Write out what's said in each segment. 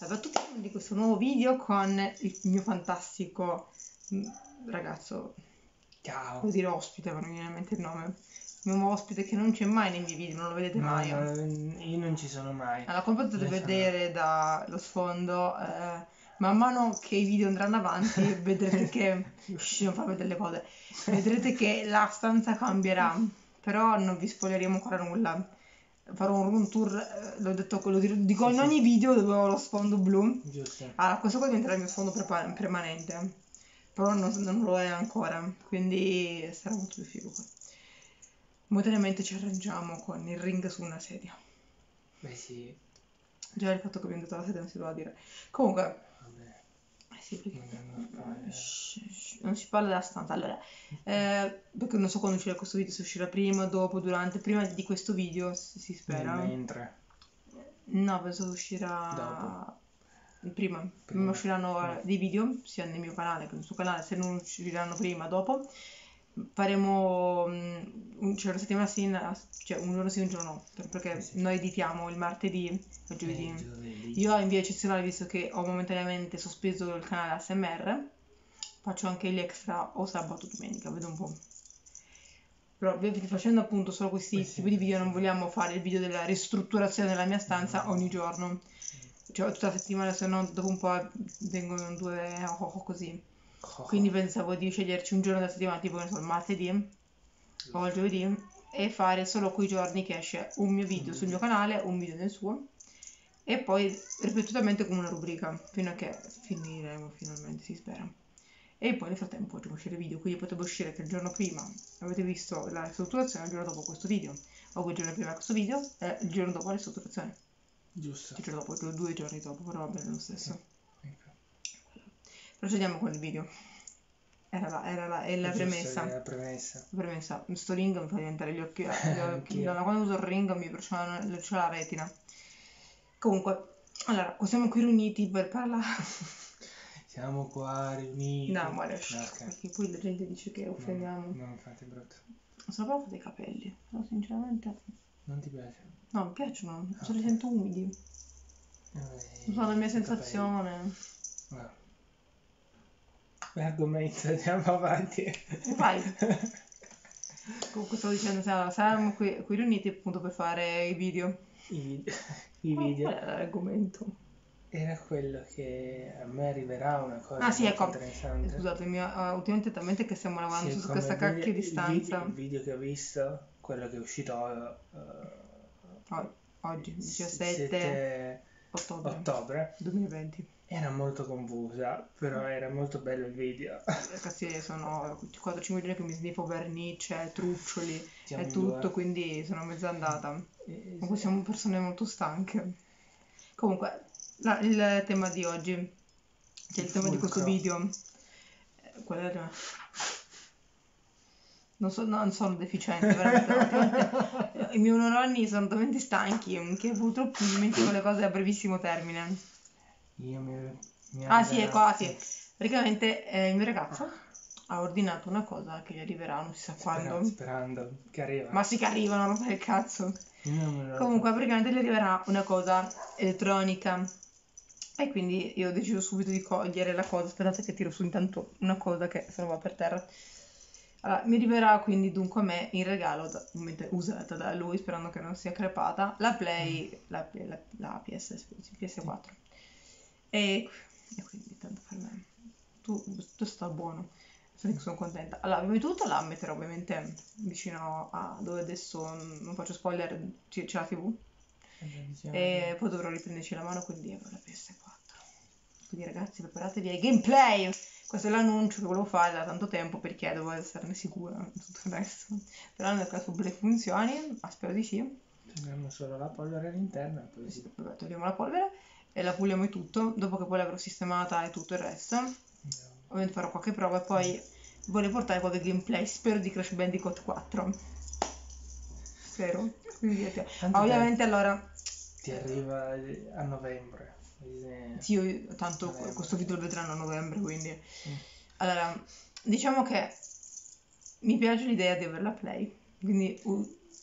Salve a tutti, benvenuti in questo nuovo video con il mio fantastico ragazzo. Ciao. Così l'ospite, ma non mi viene in mente il nome. Il mio ospite che non c'è mai nei miei video, non lo vedete mai. Io non ci sono mai. Allora, come potete vedere dallo sfondo, man mano che i video andranno avanti, vedrete che riusciamo a farvi delle cose. Vedrete che la stanza cambierà, però non vi spoileremo ancora nulla. Farò un room tour, l'ho detto, quello dico sì, in ogni video dove ho lo sfondo blu. Giusto. Allora, questo qua diventerà il mio sfondo permanente, però non lo è ancora, quindi sarà molto più figo. Momentaneamente ci arrangiamo con il ring su una sedia. Beh sì. Già il fatto che abbiamo detto la sedia non si doveva dire. Comunque. Vabbè. Sì, perché non si parla della stanza. Allora, perché non so quando uscirà questo video, se uscirà prima, dopo, durante, prima di questo video, si spera. Mentre. No, penso uscirà dopo. Prima usciranno dei video, sia nel mio canale che nel suo canale, se non usciranno prima, dopo. Faremo una settimana sì, cioè un giorno sì, un giorno no, perché sì. Noi editiamo il martedì e il giovedì. Io in via eccezionale, visto che ho momentaneamente sospeso il canale ASMR, faccio anche gli extra o sabato o domenica, vedo un po'. Però facendo appunto solo questi tipi di video, non vogliamo fare il video della ristrutturazione della mia stanza ogni giorno, cioè tutta la settimana, se no dopo un po' vengono due o così. Quindi pensavo di sceglierci un giorno della settimana, tipo il martedì o il giovedì, e fare solo quei giorni che esce un mio video sul mio canale, un video nel suo, e poi ripetutamente come una rubrica, fino a che finiremo finalmente, si spera. E poi nel frattempo facciamo uscire video, quindi potrebbe uscire che il giorno prima avete visto la ristrutturazione, il giorno dopo questo video, o il giorno prima questo video e il giorno dopo la ristrutturazione. Giusto. Il giorno dopo, due giorni dopo, però va bene lo stesso. Procediamo con il video. Era la premessa. La premessa. Sto ring mi fa diventare gli occhi. Quando uso il ring mi brucia la retina. Comunque, allora, siamo qui riuniti per parlare. Siamo qua riuniti. No, ma adesso. Okay. Perché poi la gente dice che offendiamo. No, infatti è brutto. Sono proprio dei capelli. Però sinceramente. Non ti piace? No, mi piacciono. Okay. Se li sento umidi. Non so, la mia sensazione. No. L'argomento, andiamo avanti. Vai. Comunque stavo dicendo, saremo qui riuniti appunto per fare i video. I video. Qual era l'argomento? Era quello che a me arriverà una cosa. Ah sì, ecco. Interessante. Scusate, ultimamente talmente che stiamo lavorando su questa cacchio di stanza. Il video che ho visto, quello che è uscito oggi, 17 ottobre 2020. Era molto confusa, però era molto bello il video. Ragazzi, sono 4-5 giorni che mi sniffo vernice, truccioli e tutto, quindi sono mezza andata. Comunque siamo persone molto stanche. Comunque, il tema di oggi, cioè il tema di questo video, qual era? Non sono deficiente, veramente. I miei nonni sono talmente stanchi che purtroppo mi dimentico le cose a brevissimo termine. Sì. Praticamente il mio ragazzo ha ordinato una cosa che gli arriverà, non si sa quando. Sperando che arriva. Ma sì che arrivano, non fa il cazzo. Comunque praticamente gli arriverà una cosa elettronica. E quindi io ho deciso subito di cogliere la cosa. Aspettate che tiro su intanto una cosa che se no va per terra. Allora, mi arriverà quindi dunque a me in regalo, usata da lui, sperando che non sia crepata, la Play, la PS4. E quindi tanto per me tutto sta buono, sono contenta. Allora, prima di tutto la metterò ovviamente vicino a dove adesso, non faccio spoiler, c'è la TV, e poi dovrò riprenderci la mano, quindi avrò la PS4. Quindi ragazzi, preparatevi ai gameplay! Questo è l'annuncio che volevo fare da tanto tempo, perché dovevo esserne sicura di tutto il resto. Però nel caso le funzioni, spero di sì. Togliamo solo la polvere all'interno, poi sì. Vabbè, togliamo la polvere e la puliamo e tutto, dopo che poi l'avrò sistemata e tutto il resto. Ovviamente farò qualche prova e poi voglio portare qualche gameplay, spero, di Crash Bandicoot 4. Spero. Ovviamente allora ti arriva a novembre. Sì, io tanto novembre. Questo video lo vedranno a novembre, quindi allora diciamo che mi piace l'idea di averla Play, quindi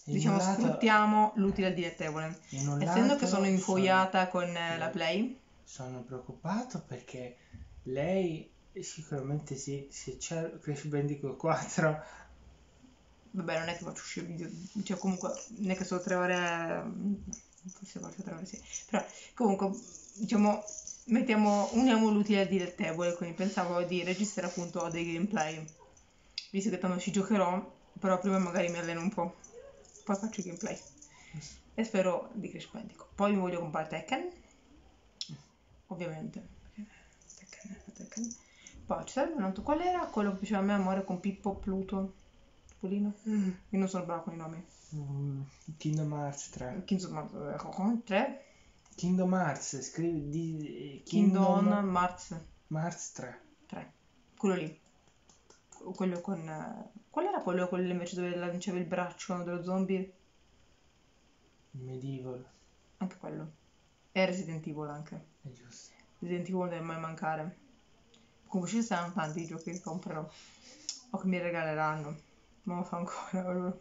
diciamo sfruttiamo l'utile al dilettevole. Essendo che sono infoiata con la Play, sono preoccupato perché lei sicuramente sì, se c'è Crash Bandicoot 4... Vabbè, non è che faccio uscire video, cioè comunque non è che sono 3 ore, forse 3 ore sì, però comunque diciamo uniamo l'utile al dilettevole, quindi pensavo di registrare appunto dei gameplay, visto che tanto ci giocherò, però prima magari mi alleno un po', poi faccio i gameplay e spero di Crash Bandicoot. Poi mi voglio comprare Tekken, ovviamente, Tekken. Poi ci sarebbe un altro, qual era quello che diceva a me amore con Pippo, Pluto? Pulino? Io non sono brava con i nomi. Kingdom Hearts 3. Kingdom Hearts, scrivi di... Kingdom Hearts. Hearts 3. 3. Quello lì. Quello con... Qual era quello con invece dove lanciavi il braccio dello zombie? Medieval. Anche quello. E Resident Evil anche. È giusto. Resident Evil non deve mai mancare. Comunque ci saranno tanti giochi che comprerò o che mi regaleranno. Ma lo fa ancora,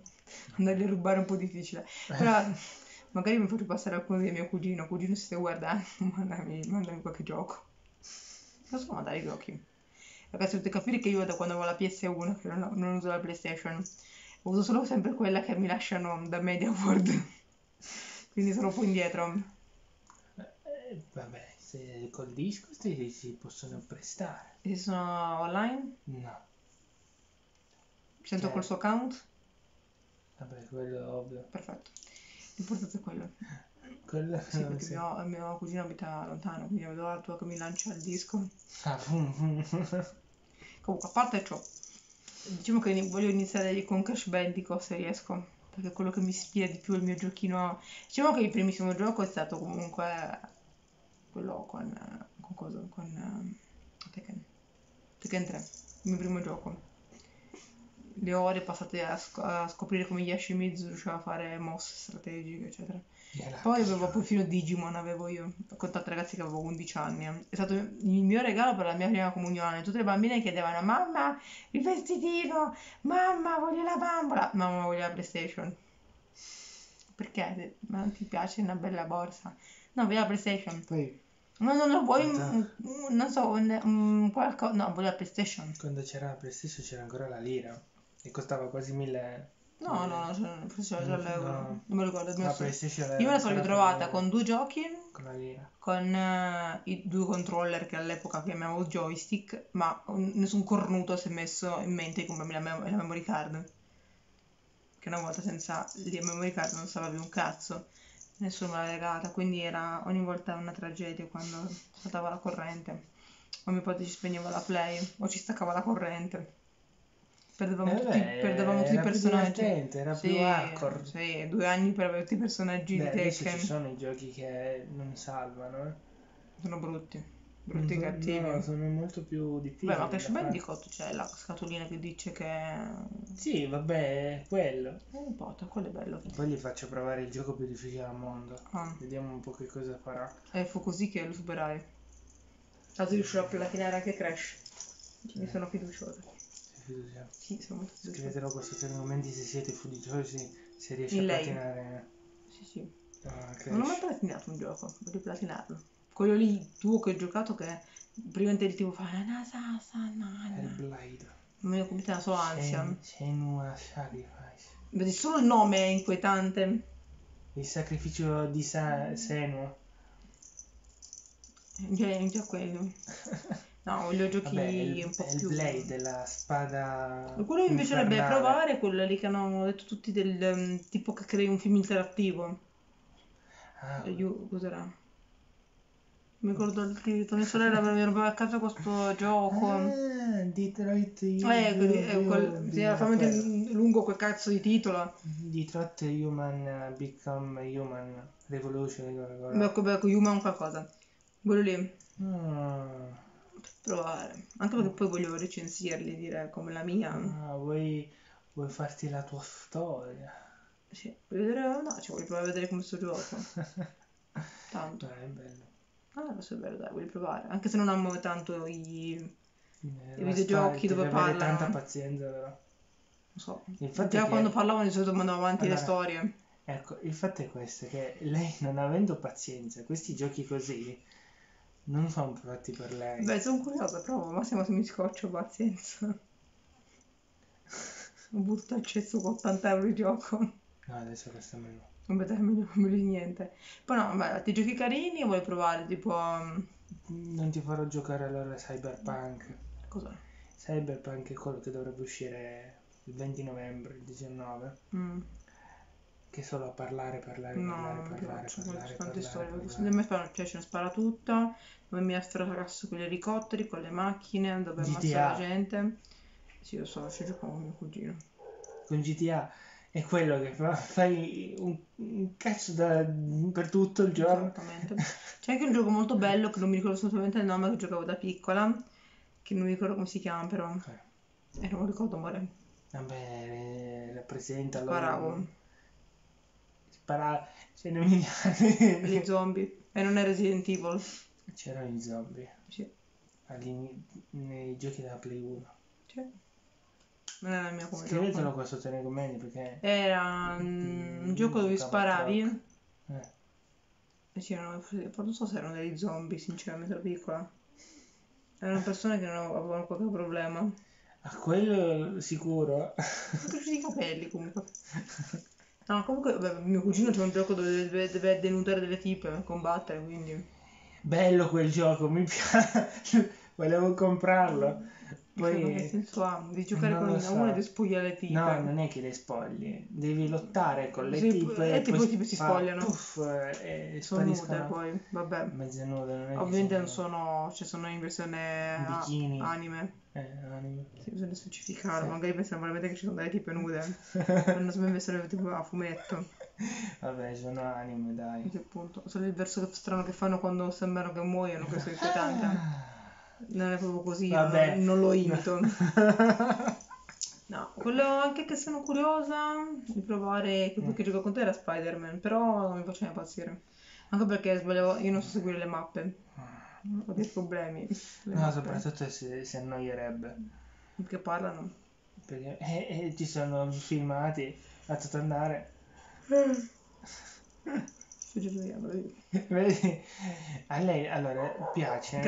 andargli a rubare è un po' difficile, però magari mi faccio passare alcuno di mio cugino, se stai guardando, mandami qualche gioco, non so mandare i giochi. Ragazzi, potete capire che io da quando avevo la PS1, che non uso la PlayStation, uso solo sempre quella che mi lasciano da Media World, quindi sono un po' indietro. Vabbè, se col disco si possono prestare. E se sono online? No. Sento col suo account? Vabbè, quello è ovvio. Perfetto. L'importante è quello. Quello sì, perché sì. Mio cugino abita lontano, quindi vedo la tua che mi lancia il disco. Ah. Comunque, a parte ciò, diciamo che voglio iniziare con Crash Bandicoot se riesco, perché è quello che mi ispira di più il mio giochino. Diciamo che il primissimo gioco è stato comunque quello con Tekken. Tekken 3, il mio primo gioco. Le ore passate a scoprire come Yashimitsu riusciva a fare mosse strategiche, eccetera. Poi avevo perfino Digimon, avevo io. Ho contato ragazzi che avevo 11 anni. È stato il mio regalo per la mia prima comunione. Tutte le bambine chiedevano: mamma, il vestitino! Mamma, voglio la bambola! Mamma, voglio la PlayStation. Perché? Ma non ti piace una bella borsa? No, voglio la PlayStation. Poi... No, non lo vuoi, non so, qualcosa... No, voglio la PlayStation. Quando c'era la PlayStation c'era ancora la lira. E costava quasi 1000. No, forse c'era l'euro. No. Non mi ricordo. Io me la sono ritrovata con 2 giochi. Con la lira. Con i 2 controller che all'epoca chiamavo joystick. Ma nessun cornuto si è messo in mente di comprarmi la memory card. Che una volta senza la memory card non stava più un cazzo. Nessuno me l'ha legata. Quindi era ogni volta una tragedia quando saltava la corrente. O mio padre ci spegneva la play. O ci staccava la corrente. Perdevamo tutti i personaggi. Era più hardcore. Sì, 2 anni per avere tutti i personaggi di Tekken. Ci sono i giochi che non salvano, Sono brutti e cattivi. No, sono molto più difficili. Beh, ma Crash Bandicoot c'è la scatolina che dice che... Sì, vabbè, quello. Non importa, quello è bello. E poi gli faccio provare il gioco più difficile al mondo. Vediamo un po' che cosa farà. Fu così che lo superai. Tanto riuscirò a platinare anche Crash. Ne sono fiduciosa. Sì, scrivetelo questo tra i momenti se siete fiduciosi, se riesce a platinare. Sì. Non ho mai platinato un gioco, voglio platinarlo. Quello lì tuo che ho giocato che prima di tipo fa Hellblade. Non mi ho compiuto la sua ansia. Vedi, solo il nome è inquietante. Il sacrificio di Senua. Già quello. No, voglio giochi un po' più... Il play della spada... Quello che mi piacerebbe provare è quello lì che hanno detto tutti del... tipo che crei un film interattivo. Cos'era? Mi ricordo che mia sorella mi rompeva a casa questo gioco. Detroit... Era veramente lungo quel cazzo di titolo. Detroit Become Human Revolution. Ecco, Human qualcosa. Quello lì. Provare, anche perché poi voglio recensirli, dire come la mia. Vuoi farti la tua storia? Sì, voglio provare a vedere come sto gioco. Tanto è bello. Questo è bello, dai, voglio provare. Anche se non amo tanto i videogiochi dove parlano. Avere tanta pazienza, però. Non so. Già che... quando parlavano di solito mandavo avanti le storie. Ecco, il fatto è questo, che lei non avendo pazienza, questi giochi così... non sono fatti per lei. Beh, sono curiosa, provo, ma se mi scoccio, pazienza. Butto al cesso con 80 euro di gioco. No, adesso questo è meno. Non vedo niente. Poi no, beh, ti giochi carini o vuoi provare tipo... Non ti farò giocare allora Cyberpunk. Cos'è? Cyberpunk è quello che dovrebbe uscire il 20 novembre, il 19. Che solo a parlare. Mi fanno, cioè ce ne spara tutto, dove mi afferrasso con gli elicotteri, con le macchine, dove ammazzo la gente. Sì, lo so, ci gioco con mio cugino. Con GTA è quello che fai un cazzo per tutto il giorno. Esattamente. C'è anche un gioco molto bello che non mi ricordo assolutamente il nome, che giocavo da piccola, che non mi ricordo come si chiama però. E non ricordo male. Vabbè, rappresenta allora... Parà, ce ne miliardi. Gli zombie. E non è Resident Evil. C'erano gli zombie. Sì. Nei giochi della Play 1. Sì. Non è la mia comune. Scrivetelo qua sotto nei commenti perché... Era un gioco dove sparavi. C'erano, non so se erano degli zombie, sinceramente, da piccola. Erano persone che non avevano qualche problema. A quello sicuro. Sono cresciuti i capelli comunque. No, comunque, beh, mio cugino c'è un gioco dove deve denudare delle tipe, combattere, quindi... Bello quel gioco, mi piace, volevo comprarlo. Poi... Che senso ha? Di giocare non con una so. E di spogliare le tipe. No, non è che le spogli, devi lottare con le tipe. E poi tipo si spogliano. Puff, e sono nude poi, vabbè. Mezze nude, non è ovviamente che non sono... Cioè sono in versione bikini. Anime. Sì, bisogna specificare, sì. Magari pensano veramente che ci sono delle tipe nude. Non sono invece tipo a fumetto. Vabbè, sono anime, dai. Che punto. Solo il verso strano che fanno quando sembrano che muoiono, che sono inquietante. Non è proprio così, vabbè. Non lo imito. No, quello anche che sono curiosa di provare, che poi che gioco con te era Spider-Man, però non mi faceva impazzire. Anche perché sbagliavo, io non so seguire le mappe. Ho dei problemi. No, soprattutto si annoierebbe. Perché parlano? Perché ci sono filmati a tutto andare. Vedi? A lei allora piace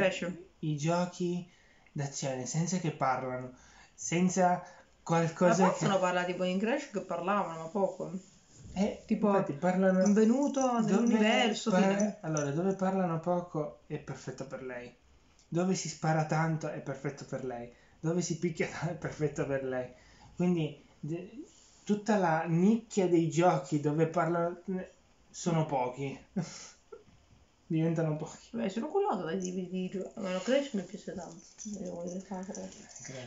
i giochi d'azione senza che parlano, senza qualcosa. Ma possono parlare tipo in Crash che parlavano, ma poco. Tipo parlano... benvenuto dell'universo allora dove parlano poco è perfetto per lei, dove si spara tanto è perfetto per lei, dove si picchia tanto è perfetto per lei, quindi tutta la nicchia dei giochi dove parlano sono pochi. Diventano pochi. Beh, sono curiosa di giocare, ma lo Crash mi piace tanto.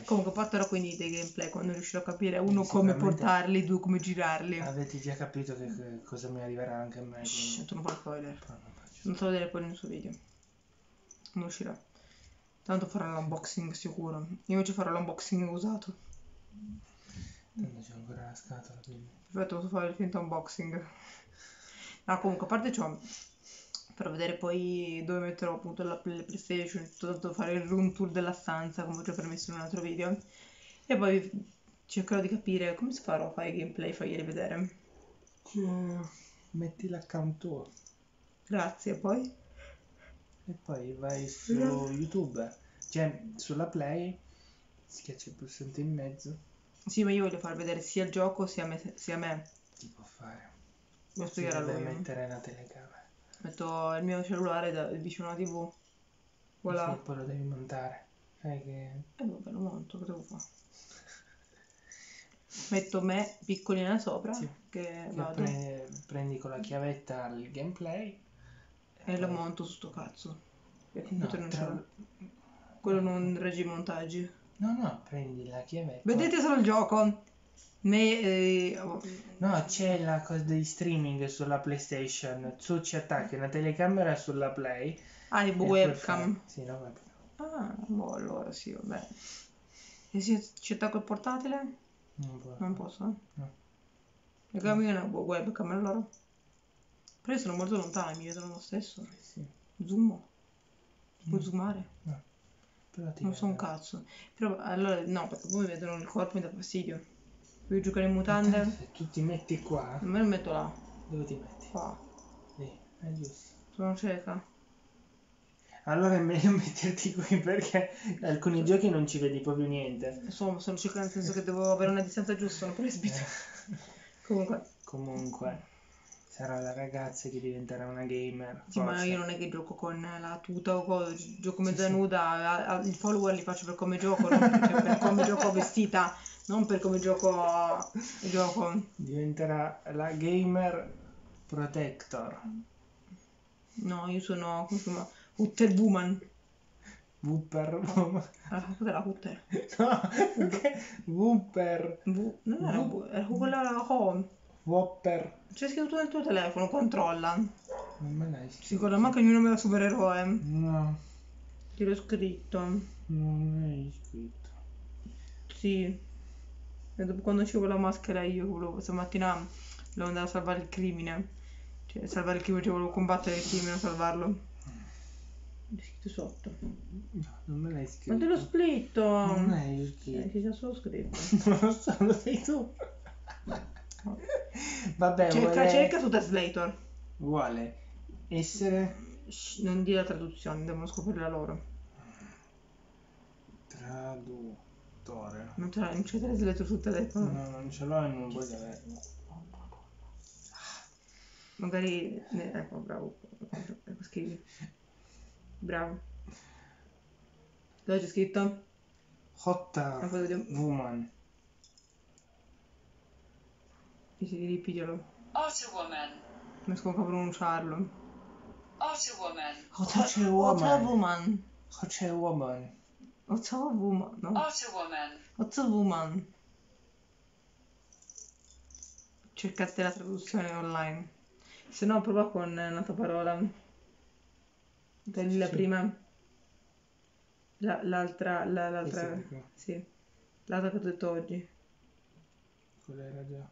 Comunque porterò quindi dei gameplay quando riuscirò a capire uno come portarli, due come girarli. Avete già capito che cosa mi arriverà anche a me. Shhh, tu non fai spoiler. Non so vedere poi nel suo video. Non uscirà. Tanto farò l'unboxing sicuro. Io invece farò l'unboxing usato. Tanto c'è ancora la scatola, quindi. Perfetto, posso fare il finto unboxing. No, comunque a parte ciò. Per vedere poi dove metterò appunto la PlayStation, tutto, fare il room tour della stanza come ho già permesso in un altro video, e poi cercherò di capire come si farò a fare gameplay, fargli rivedere. Metti l'account tuo. Grazie, poi? E poi vai su YouTube, cioè sulla Play, schiacci il pulsante in mezzo. Sì, ma io voglio far vedere sia il gioco sia me. Ti può fare. Lo spiegherò a lui. Mettere la telecamera. Metto il mio cellulare vicino alla TV. Voilà. Sì, poi lo devi montare. Sai che... vabbè, lo monto, che devo fare? Metto me piccolina sopra, sì, che vado. Prendi con la chiavetta il gameplay. E lo monto su sto cazzo. Perché no, non c'è. Quello non regge i montaggi. No, prendi la chiavetta. Vedete solo il gioco. No, c'è la cosa degli streaming sulla PlayStation. Tu ci attacchi una telecamera sulla Play. Ah, il webcam. Sì, la webcam. Ah, boh, allora sì, vabbè. E se ci attacco il portatile? Non posso, eh? No. La camera è una webcam, allora. Però io sono molto lontana, mi vedono lo stesso. Sì. Zoomo. Puoi zoomare? No. Però non so un cazzo. Però allora no, perché poi mi vedono il corpo e mi dà fastidio. Vuoi giocare in mutande? Se tu ti metti qua... Ma me lo metto là. Dove ti metti? Qua. Sì, è giusto. Sono cieca. allora è meglio metterti qui, perché alcuni giochi non ci vedi proprio niente. Insomma, sono circa, nel senso che devo avere una distanza giusta, non presbito. Comunque sarà la ragazza che diventerà una gamer. Sì, forse. Ma io non è che gioco con la tuta o cosa, gioco mezza nuda, sì. I follower li faccio per come gioco, non per come gioco vestita, non per come gioco. Diventerà la gamer protector. No, io sono Hooter Woman. Wooper Woman. Ah, cos'era Hooter? No, perché Wooper. Non era quella home. Whopper. C'è scritto nel tuo telefono, controlla. Non me l'hai scritto. Sicuro, manca ognuno me la supereroe. No. Te l'ho scritto. Non me l'hai scritto. Sì. E dopo quando uscivo con la maschera io stamattina devo andare a salvare il crimine. Cioè, salvare il crimine, cioè volevo combattere il crimine, salvarlo. L'hai scritto sotto. No, non me l'hai scritto. Ma te l'ho scritto. Non me l'hai scritto. Ti sei solo scritto. Non lo so, lo sei tu. Vabbè, cerca su Translator. Vuole essere. Non dire la traduzione, devono scoprire la loro. Traduttore. Non c'è Translator sul telefono. No, non ce l'ho e non voglio averlo. Magari. Ecco, bravo. Scrivi. Bravo. Dove c'è scritto? Hotta Woman. Ripiglialo. Non riesco a pronunciarlo. Otto Woman. Cercate la traduzione online. Se no prova con un'altra parola. Togli la prima. L'altra. Sì. L'altra che ho detto oggi. Quella era già.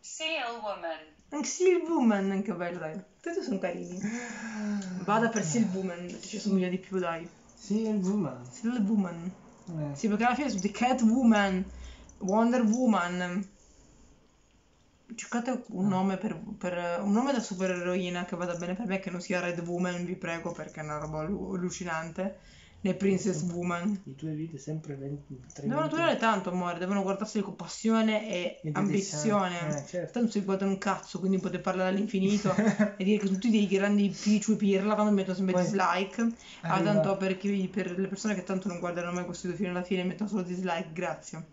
Silwoman. Anche Silwoman, anche bello, dai. Tutti sono carini. Vada per Silwoman, ci somiglia di più, dai. Silwoman. Sì, perché alla fine sono di Catwoman, Wonder Woman. Cercate un nome per un nome da supereroina che vada bene per me, che non sia Red Woman, vi prego, perché è una roba allucinante. Né Princess Woman. I tuoi video sempre 23 devono durare tanto, amore, devono guardarsi con passione e ambizione, certo. Tanto si guarda un cazzo, quindi potete parlare all'infinito e dire che sono tutti dei grandi picciu e pirla quando mettono sempre poi dislike tanto per le persone che tanto non guardano mai questo video fino alla fine mettono solo dislike, grazie,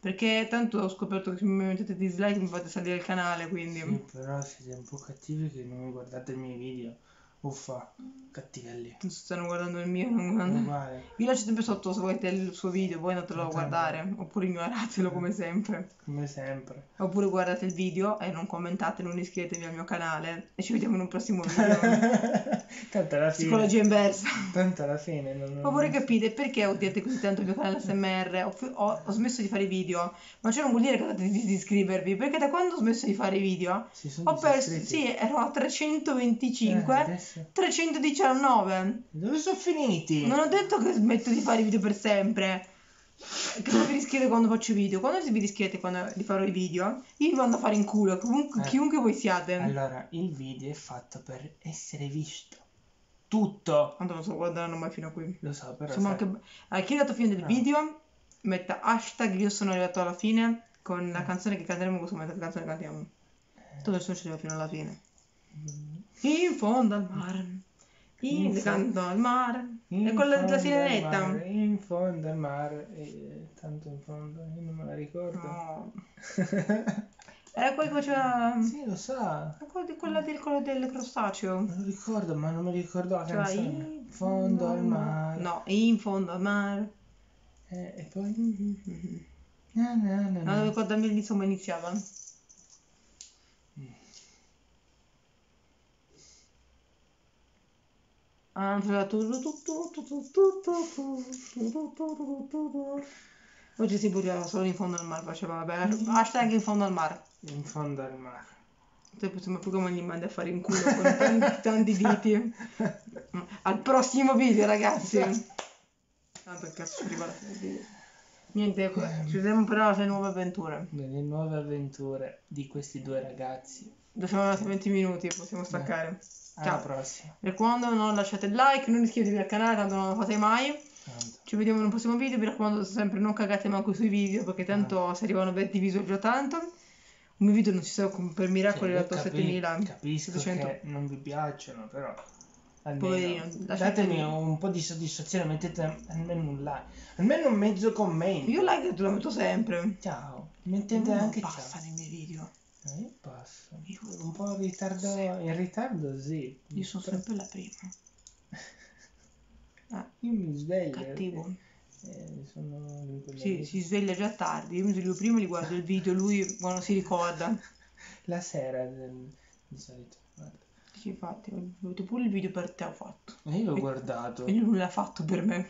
perché tanto ho scoperto che se mi mettete dislike mi fate salire il canale, quindi sì, però siete un po' cattivi che non guardate i miei video. Uffa, cattivelli. Non stanno guardando il mio, non guardano. Vale. Vi lascio sempre sotto se volete il suo video, voi andatelo a guardare. Oppure ignoratelo come sempre. Come sempre. Oppure guardate il video e non commentate, non iscrivetevi al mio canale. E ci vediamo in un prossimo video. Tanto alla fine. Psicologia inversa. Tanto alla fine. Oppure capite perché odiate così tanto il mio canale ASMR. Ho smesso di fare video. Ma ciò non vuol dire che andate a disiscrivervi. Perché da quando ho smesso di fare video? Ho perso. Sì, ero a 325. 319. Dove sono finiti? Non ho detto che smetto di fare i video per sempre. Che non vi rischiate quando faccio video. Quando vi rischiate quando li farò i video, io vi mando a fare in culo. Chiunque voi siate. Allora, il video è fatto per essere visto. Tutto. Tanto non so guardaranno mai fino a qui. Lo so, però. Insomma, anche chi è arrivato fino del video, metta hashtag io sono arrivato alla fine. Con la canzone che canteremo in questo momento. Che canzone cantiamo? Tutto il successo fino alla fine. In fondo al mare, in fondo al mare, e con la sirenetta. In fondo al mare, tanto in fondo, io non me la ricordo. No. Era quella che faceva. Sì, lo so. Quella del crostaceo. Me lo ricordo, ma non mi ricordo la canzone. In fondo al mare. No, in fondo al mare. E poi. No. Non ricordami l'inizio come iniziava. Oggi si buttava solo in fondo al mare, faceva vabbè. Hashtag in fondo al mare. In fondo al mare. Sembra più come gli mandi a fare in culo con tanti diti. Al prossimo video, ragazzi. Tanto il cazzo arriva alla fine. Niente, chiudiamo però le nuove avventure. Le nuove avventure di questi due ragazzi. Sono andati 20 minuti, possiamo staccare. Ciao, alla prossima. Per quando non lasciate il like, non iscrivetevi al canale, tanto non lo fate mai. Ci vediamo in un prossimo video. Mi raccomando, sempre non cagate manco sui video, perché tanto se arrivano 20 visual già tanto. Un mio video non ci sarà per miracoli, cioè, 7000. Capisco 700. Che non vi piacciono, però almeno datemi un po' di soddisfazione, mettete almeno un like, almeno un mezzo commento. Io like te lo metto sempre. Ciao, mettete anche passa nei miei video. Io passo. Io un po' in ritardo, sì. Io sono sempre la prima. Io mi sveglio. Cattivo. Sì, si sveglia già tardi. Io mi sveglio prima e gli guardo il video. Lui quando si ricorda. La sera di solito. Guarda. Sì, infatti, pure il video per te ho fatto. E io l'ho guardato. E lui l'ha fatto per me.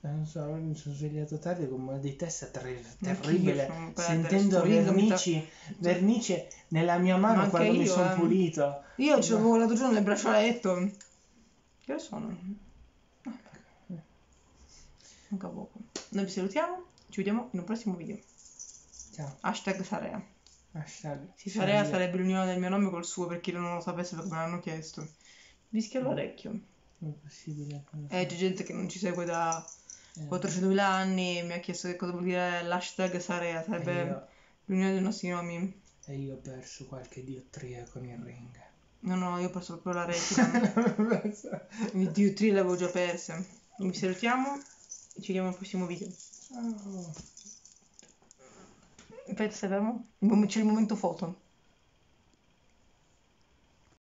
Non so, mi sono svegliato tardi con mal di testa terribile. Sentendo vernice nella mia mano. Ma quando mi sono pulito. Io ci avevo l'altro giorno nel braccialetto. Che sono? Manca poco. Noi vi salutiamo. Ci vediamo in un prossimo video. Ciao. # SAREA. Sì, SAREA sarebbe l'unione del mio nome col suo, per chi non lo sapesse, perché me l'hanno chiesto. Rischia l'orecchio. Non è possibile. C'è gente che non ci segue da 400.000 anni e mi ha chiesto che cosa vuol dire l'# SAREA. Sarebbe l'unione dei nostri nomi. E io ho perso qualche diottria con il ring. No, io ho perso proprio la retina. Il diottria l'avevo già persa. Vi salutiamo e ci vediamo al prossimo video. Ciao. Aspetta, se fermo. C'è il momento foto.